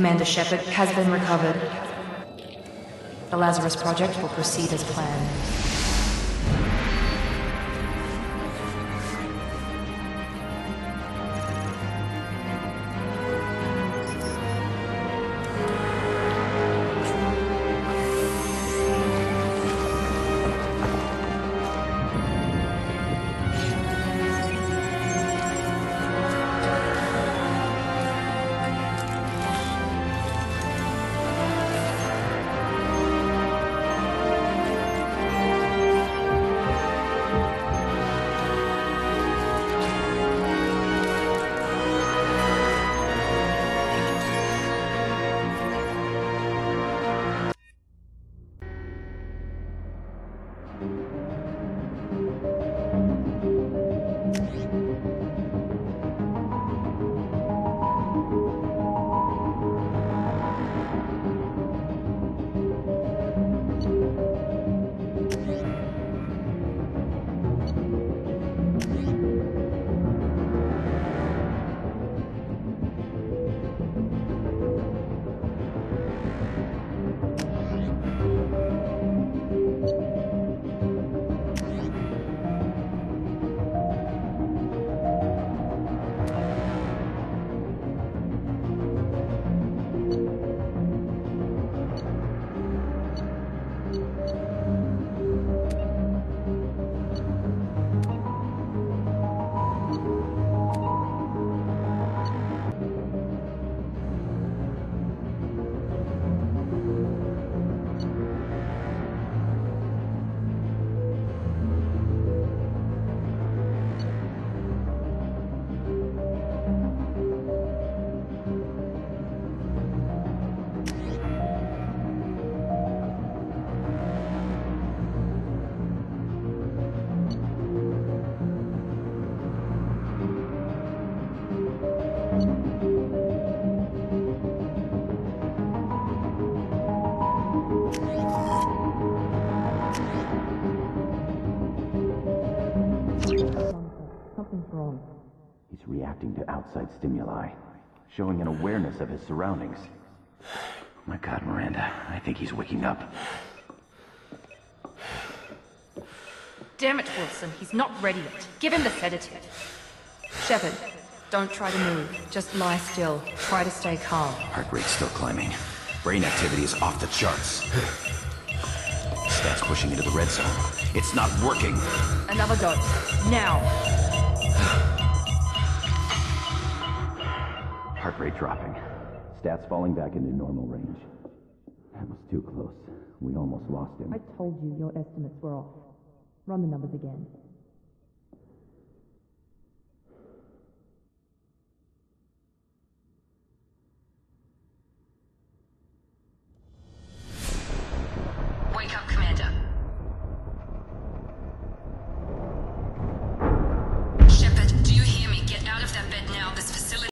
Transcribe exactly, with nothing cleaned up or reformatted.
Commander Shepard has been recovered. The Lazarus Project will proceed as planned. He's reacting to outside stimuli, showing an awareness of his surroundings. Oh my God, Miranda, I think he's waking up. Damn it, Wilson, he's not ready yet. Give him the sedative. Shepard, don't try to move. Just lie still. Try to stay calm. Heart rate's still climbing. Brain activity is off the charts. Stats pushing into the red zone. It's not working. Another dose. Now. Heart rate dropping. Stats falling back into normal range. That was too close. We almost lost him. I told you your estimates were off. Run the numbers again.